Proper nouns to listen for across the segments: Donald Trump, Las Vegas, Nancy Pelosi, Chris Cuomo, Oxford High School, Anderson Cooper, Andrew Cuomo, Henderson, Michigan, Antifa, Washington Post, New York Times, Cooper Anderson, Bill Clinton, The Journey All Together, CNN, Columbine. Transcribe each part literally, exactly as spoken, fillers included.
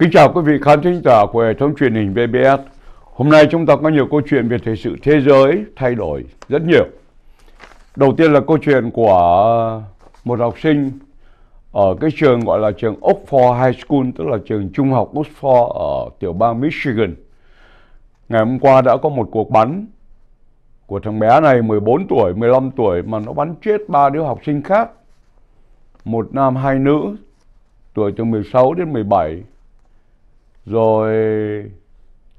Kính chào quý vị khán thính giả của hệ thống truyền hình vê bê ét. Hôm nay chúng ta có nhiều câu chuyện về thời sự thế giới thay đổi rất nhiều. Đầu tiên là câu chuyện của một học sinh ở cái trường gọi là trường Oxford High School, tức là trường trung học Oxford ở tiểu bang Michigan. Ngày hôm qua đã có một cuộc bắn của thằng bé này mười bốn tuổi, mười lăm tuổi mà nó bắn chết ba đứa học sinh khác. Một nam hai nữ, tuổi từ mười sáu đến mười bảy. Rồi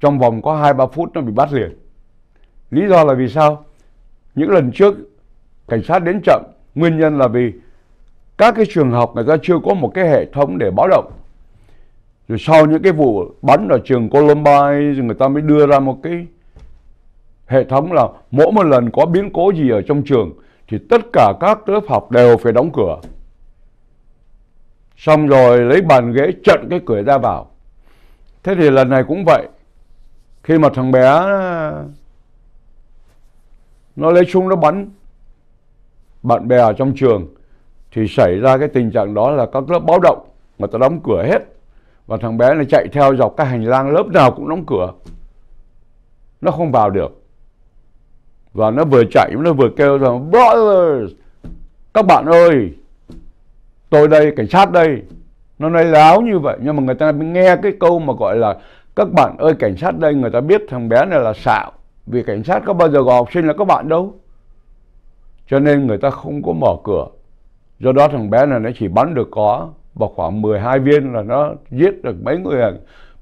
trong vòng có hai ba phút nó bị bắt liền. Lý do là vì sao? Những lần trước cảnh sát đến chậm, nguyên nhân là vì các cái trường học người ta chưa có một cái hệ thống để báo động. Rồi sau những cái vụ bắn ở trường Columbine, người ta mới đưa ra một cái hệ thống là mỗi một lần có biến cố gì ở trong trường thì tất cả các lớp học đều phải đóng cửa. Xong rồi lấy bàn ghế chặn cái cửa ra vào. Thế thì lần này cũng vậy. Khi mà thằng bé nó lấy súng nó bắn bạn bè ở trong trường thì xảy ra cái tình trạng đó là các lớp báo động, người ta đóng cửa hết. Và thằng bé này chạy theo dọc các hành lang, lớp nào cũng đóng cửa, nó không vào được. Và nó vừa chạy nó vừa kêu rằng brothers, các bạn ơi, tôi đây, cảnh sát đây. Nó nói láo như vậy, nhưng mà người ta nghe cái câu mà gọi là các bạn ơi, cảnh sát đây, người ta biết thằng bé này là xạo. Vì cảnh sát có bao giờ gọi học sinh là các bạn đâu, cho nên người ta không có mở cửa. Do đó thằng bé này nó chỉ bắn được có vào khoảng mười hai viên là nó giết được mấy người,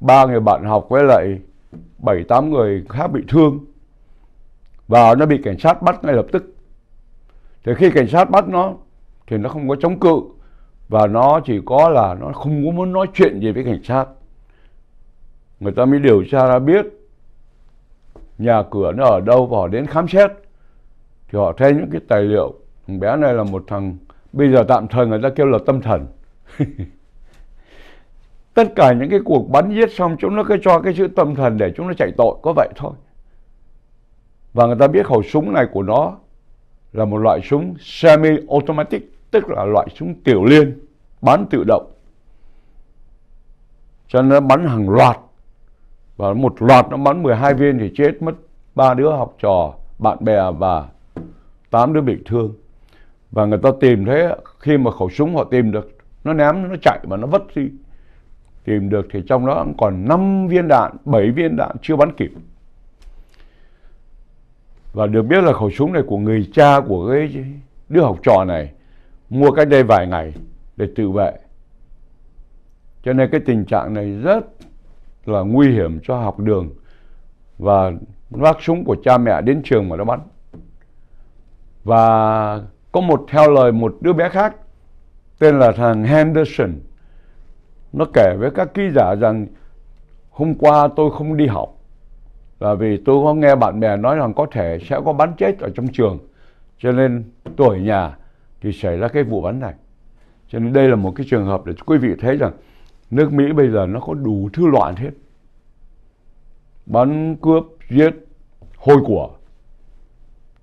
ba người bạn học với lại bảy tám người khác bị thương. Và nó bị cảnh sát bắt ngay lập tức. Thì khi cảnh sát bắt nó thì nó không có chống cự. Và nó chỉ có là nó không có muốn nói chuyện gì với cảnh sát. Người ta mới điều tra ra biết nhà cửa nó ở đâu và họ đến khám xét. Thì họ thấy những cái tài liệu thằng bé này là một thằng, bây giờ tạm thời người ta kêu là tâm thần. Tất cả những cái cuộc bắn giết xong chúng nó cứ cho cái chữ tâm thần để chúng nó chạy tội, có vậy thôi. Và người ta biết khẩu súng này của nó là một loại súng semi-automatic, tức là loại súng tiểu liên, bắn tự động. Cho nên nó bắn hàng loạt. Và một loạt nó bắn mười hai viên thì chết mất ba đứa học trò, bạn bè và tám đứa bị thương. Và người ta tìm thấy, khi mà khẩu súng họ tìm được, nó ném, nó chạy mà nó vứt đi. Tìm được thì trong đó còn năm viên đạn, bảy viên đạn chưa bắn kịp. Và được biết là khẩu súng này của người cha của cái đứa học trò này mua cách đây vài ngày để tự vệ. Cho nên cái tình trạng này rất là nguy hiểm cho học đường. Và vác súng của cha mẹ đến trường mà nó bắn. Và có một, theo lời một đứa bé khác tên là thằng Henderson, nó kể với các ký giả rằng hôm qua tôi không đi học là vì tôi có nghe bạn bè nói rằng có thể sẽ có bắn chết ở trong trường, cho nên tôi ở nhà thì xảy ra cái vụ bắn này. Cho nên đây là một cái trường hợp để quý vị thấy rằng nước Mỹ bây giờ nó có đủ thứ loạn hết. Bắn, cướp, giết, hôi của.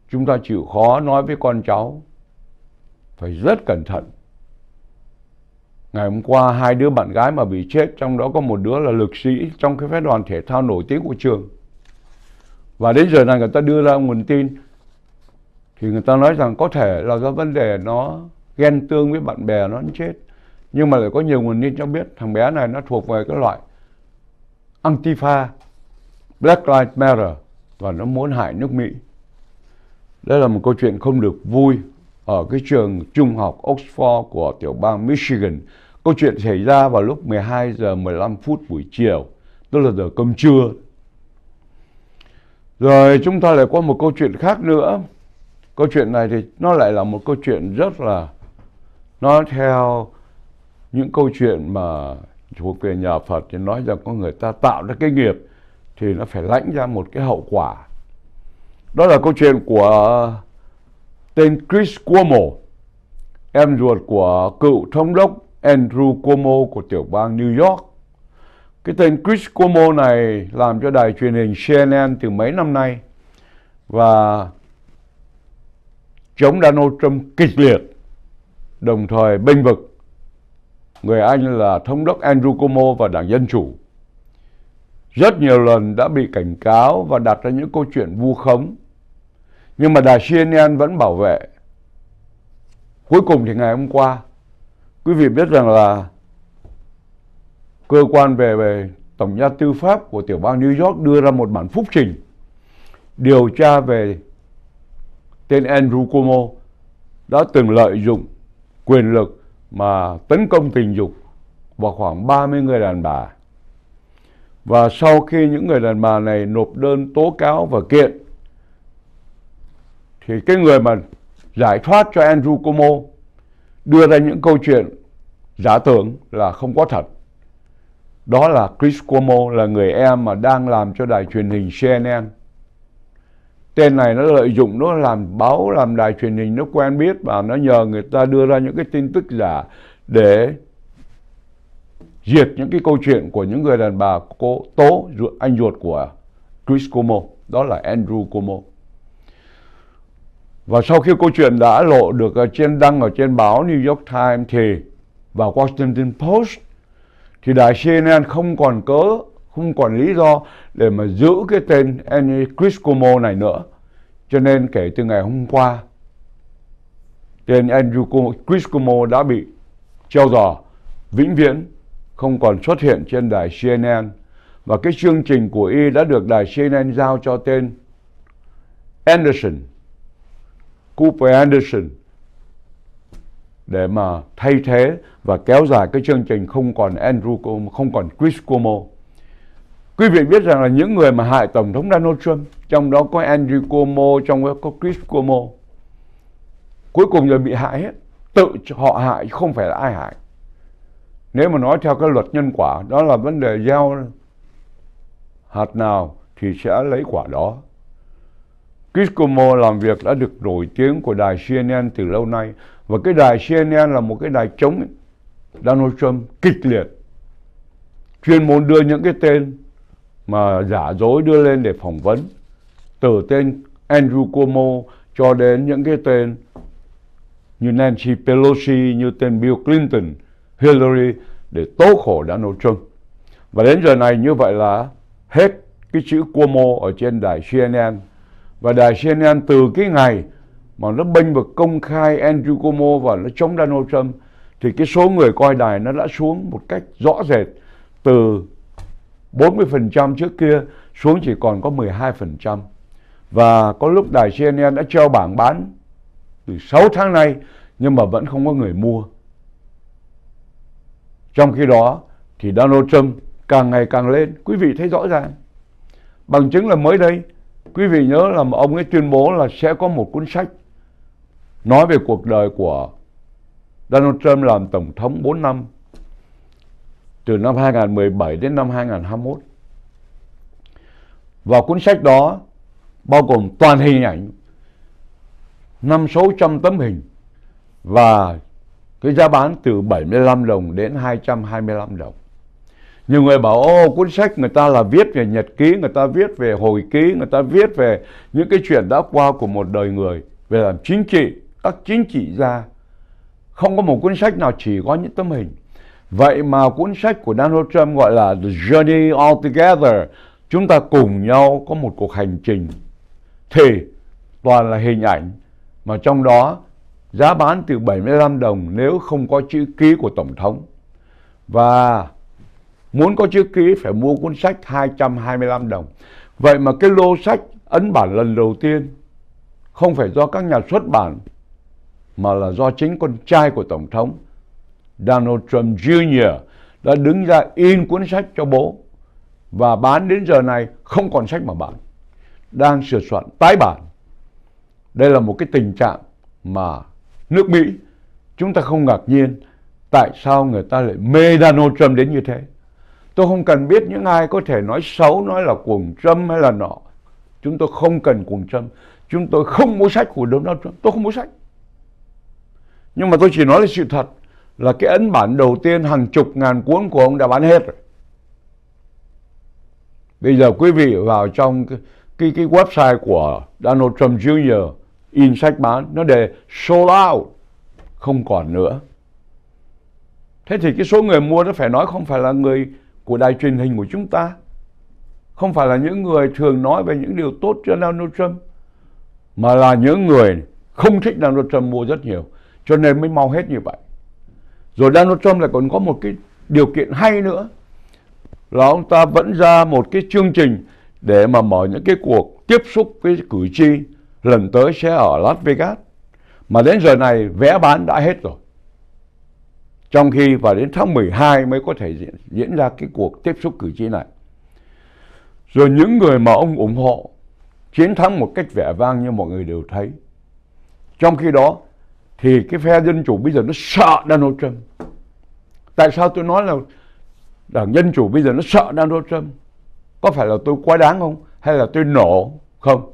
Chúng ta chịu khó nói với con cháu phải rất cẩn thận. Ngày hôm qua hai đứa bạn gái mà bị chết, trong đó có một đứa là lực sĩ trong cái phái đoàn thể thao nổi tiếng của trường. Và đến giờ này người ta đưa ra nguồn tin thì người ta nói rằng có thể là do vấn đề nó ghen tương với bạn bè nó chết. Nhưng mà lại có nhiều nguồn tin cho biết thằng bé này nó thuộc về cái loại Antifa, Black Lives Matter, và nó muốn hại nước Mỹ. Đây là một câu chuyện không được vui ở cái trường trung học Oxford của tiểu bang Michigan. Câu chuyện xảy ra vào lúc mười hai giờ mười lăm phút buổi chiều, tức là giờ cơm trưa. Rồi chúng ta lại có một câu chuyện khác nữa. Câu chuyện này thì nó lại là một câu chuyện rất là, nó theo những câu chuyện mà thuộc về nhà Phật thì nói rằng có người ta tạo ra cái nghiệp thì nó phải lãnh ra một cái hậu quả. Đó là câu chuyện của tên Chris Cuomo, em ruột của cựu thống đốc Andrew Cuomo của tiểu bang New York. Cái tên Chris Cuomo này làm cho đài truyền hình xê en en từ mấy năm nay và chống Donald Trump kịch liệt, đồng thời bênh vực người Anh là thống đốc Andrew Cuomo và Đảng Dân Chủ, rất nhiều lần đã bị cảnh cáo và đặt ra những câu chuyện vu khống, nhưng mà đài C N N vẫn bảo vệ. Cuối cùng thì ngày hôm qua, quý vị biết rằng là cơ quan về, về Tổng gia tư pháp của tiểu bang New York đưa ra một bản phúc trình điều tra về tên Andrew Cuomo đã từng lợi dụng quyền lực mà tấn công tình dục vào khoảng ba mươi người đàn bà. Và sau khi những người đàn bà này nộp đơn tố cáo và kiện, thì cái người mà giải thoát cho Andrew Cuomo đưa ra những câu chuyện giả tưởng là không có thật. Đó là Chris Cuomo, là người em mà đang làm cho đài truyền hình C N N. Tên này nó lợi dụng, nó làm báo, làm đài truyền hình, nó quen biết và nó nhờ người ta đưa ra những cái tin tức giả để diệt những cái câu chuyện của những người đàn bà cô tố anh ruột của Chris Cuomo, đó là Andrew Cuomo. Và sau khi câu chuyện đã lộ được ở trên, đăng ở trên báo New York Times thì và Washington Post, thì đài C N N không còn cớ, không còn lý do để mà giữ cái tên Chris Cuomo này nữa. Cho nên kể từ ngày hôm qua, tên Andrew Cuomo, Chris Cuomo đã bị treo giò vĩnh viễn, không còn xuất hiện trên đài C N N. Và cái chương trình của Y đã được đài C N N giao cho tên Anderson, Cooper Anderson, để mà thay thế và kéo dài cái chương trình không còn Andrew Cuomo, không còn Chris Cuomo. Quý vị biết rằng là những người mà hại Tổng thống Donald Trump, trong đó có Andrew Cuomo, trong đó có Chris Cuomo, cuối cùng rồi bị hại hết. Tự họ hại, không phải là ai hại. Nếu mà nói theo cái luật nhân quả, đó là vấn đề gieo hạt nào thì sẽ lấy quả đó. Chris Cuomo làm việc đã được nổi tiếng của đài C N N từ lâu nay. Và cái đài C N N là một cái đài chống Donald Trump kịch liệt, chuyên môn đưa những cái tên mà giả dối đưa lên để phỏng vấn, từ tên Andrew Cuomo cho đến những cái tên như Nancy Pelosi, như tên Bill Clinton, Hillary, để tố khổ Donald Trump. Và đến giờ này như vậy là hết cái chữ Cuomo ở trên đài C N N. Và đài C N N từ cái ngày mà nó bênh vực công khai Andrew Cuomo và nó chống Donald Trump, thì cái số người coi đài nó đã xuống một cách rõ rệt, từ bốn mươi phần trăm trước kia xuống chỉ còn có mười hai phần trăm. Và có lúc đài C N N đã treo bảng bán từ sáu tháng nay nhưng mà vẫn không có người mua. Trong khi đó thì Donald Trump càng ngày càng lên, quý vị thấy rõ ràng. Bằng chứng là mới đây, quý vị nhớ là ông ấy tuyên bố là sẽ có một cuốn sách nói về cuộc đời của Donald Trump làm Tổng thống bốn năm, từ năm hai nghìn không trăm mười bảy đến năm hai nghìn không trăm hai mươi mốt. Và cuốn sách đó bao gồm toàn hình ảnh, năm sáu trăm tấm hình, và cái giá bán từ bảy mươi lăm đồng đến hai trăm hai mươi lăm đồng. Nhiều người bảo ô, cuốn sách người ta là viết về nhật ký, người ta viết về hồi ký, người ta viết về những cái chuyện đã qua của một đời người, về làm chính trị, các chính trị gia. Không có một cuốn sách nào chỉ có những tấm hình. Vậy mà cuốn sách của Donald Trump gọi là The Journey All Together, chúng ta cùng nhau có một cuộc hành trình, thì toàn là hình ảnh, mà trong đó giá bán từ bảy mươi lăm đồng nếu không có chữ ký của Tổng thống. Và muốn có chữ ký phải mua cuốn sách hai trăm hai mươi lăm đồng. Vậy mà cái lô sách ấn bản lần đầu tiên không phải do các nhà xuất bản, mà là do chính con trai của Tổng thống Donald Trump Junior đã đứng ra in cuốn sách cho bố, và bán đến giờ này không còn sách mà bán, đang sửa soạn tái bản. Đây là một cái tình trạng mà nước Mỹ chúng ta không ngạc nhiên tại sao người ta lại mê Donald Trump đến như thế. Tôi không cần biết những ai có thể nói xấu, nói là cuồng Trump hay là nọ. Chúng tôi không cần cuồng Trump. Chúng tôi không mua sách của Donald Trump. Tôi không mua sách. Nhưng mà tôi chỉ nói là sự thật, là cái ấn bản đầu tiên hàng chục ngàn cuốn của ông đã bán hết rồi. Bây giờ quý vị vào trong cái, cái, cái website của Donald Trump Junior in sách bán, nó đề sold out, không còn nữa. Thế thì cái số người mua nó phải nói không phải là người của đài truyền hình của chúng ta, không phải là những người thường nói về những điều tốt cho Donald Trump, mà là những người không thích Donald Trump mua rất nhiều, cho nên mới mau hết như vậy. Rồi Donald Trump lại còn có một cái điều kiện hay nữa, là ông ta vẫn ra một cái chương trình để mà mở những cái cuộc tiếp xúc với cử tri lần tới sẽ ở Las Vegas, mà đến giờ này vé bán đã hết rồi. Trong khi vào đến tháng mười hai mới có thể diễn, diễn ra cái cuộc tiếp xúc cử tri này. Rồi những người mà ông ủng hộ chiến thắng một cách vẻ vang như mọi người đều thấy. Trong khi đó thì cái phe Dân Chủ bây giờ nó sợ Donald Trump. Tại sao tôi nói là Đảng Dân Chủ bây giờ nó sợ Donald Trump? Có phải là tôi quá đáng không? Hay là tôi nổ không?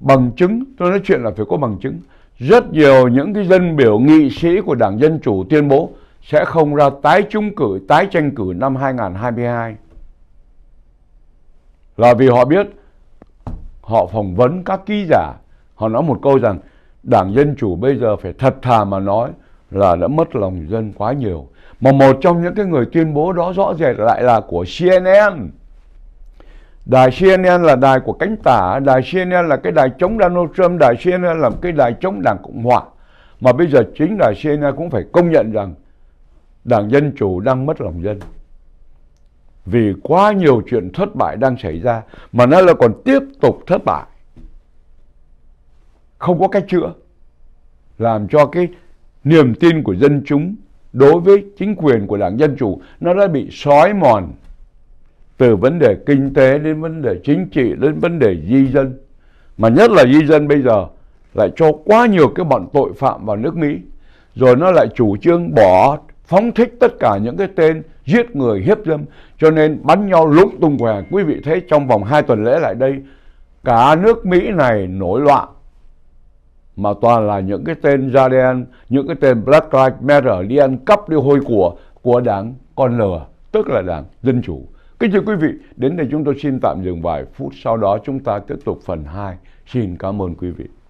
Bằng chứng, tôi nói chuyện là phải có bằng chứng. Rất nhiều những cái dân biểu nghị sĩ của Đảng Dân Chủ tuyên bố sẽ không ra tái trúng cử, tái tranh cử năm hai nghìn không trăm hai mươi hai. Là vì họ biết, họ phỏng vấn các ký giả, họ nói một câu rằng Đảng Dân Chủ bây giờ phải thật thà mà nói là đã mất lòng dân quá nhiều. Mà một trong những cái người tuyên bố đó rõ rệt lại là của C N N. Đài C N N là đài của cánh tả, đài C N N là cái đài chống Donald Trump, đài C N N là cái đài chống Đảng Cộng Hòa. Mà bây giờ chính đài C N N cũng phải công nhận rằng Đảng Dân Chủ đang mất lòng dân. Vì quá nhiều chuyện thất bại đang xảy ra, mà nó là còn tiếp tục thất bại. Không có cách chữa. Làm cho cái niềm tin của dân chúng đối với chính quyền của Đảng Dân Chủ nó đã bị xói mòn. Từ vấn đề kinh tế đến vấn đề chính trị đến vấn đề di dân. Mà nhất là di dân bây giờ lại cho quá nhiều cái bọn tội phạm vào nước Mỹ. Rồi nó lại chủ trương bỏ, phóng thích tất cả những cái tên giết người hiếp dâm. Cho nên bắn nhau lúng tung què. Quý vị thấy trong vòng hai tuần lễ lại đây, cả nước Mỹ này nổi loạn. Mà toàn là những cái tên da đen, những cái tên Black Lives Matter đi ăn cắp đi hôi của của đảng con lừa, tức là Đảng Dân Chủ. Kính thưa quý vị, đến đây chúng tôi xin tạm dừng vài phút, sau đó chúng ta tiếp tục phần hai. Xin cảm ơn quý vị.